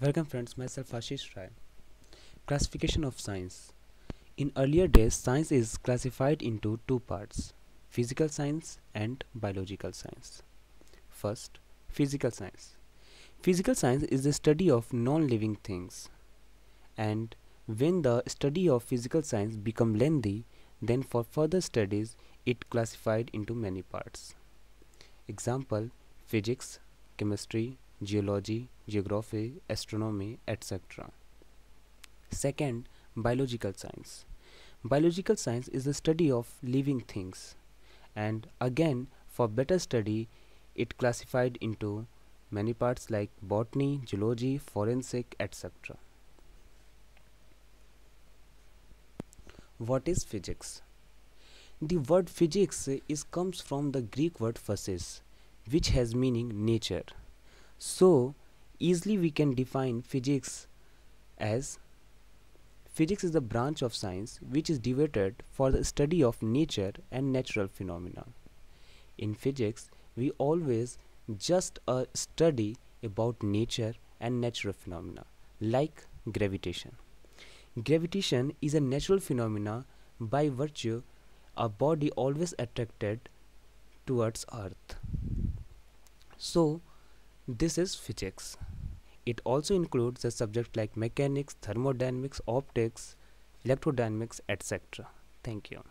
Welcome friends, myself Ashish Rai. Classification of science. In earlier days, science is classified into two parts, physical science and biological science. First, physical science. Physical science is the study of non-living things. And when the study of physical science becomes lengthy, then for further studies, it classified into many parts. Example, physics, chemistry, geology, geography, astronomy, etc. Second, biological science. Biological science is the study of living things, and again for better study it classified into many parts like botany, zoology, forensic, etc. What is physics? The word physics comes from the Greek word physis, which has meaning nature. So easily we can define physics as physics is the branch of science which is devoted for the study of nature and natural phenomena. In physics, we always just study about nature and natural phenomena like gravitation. Gravitation is a natural phenomena by virtue a body always attracted towards Earth. So this is physics. It also includes the subject like mechanics, thermodynamics, optics, electrodynamics, etc. Thank you.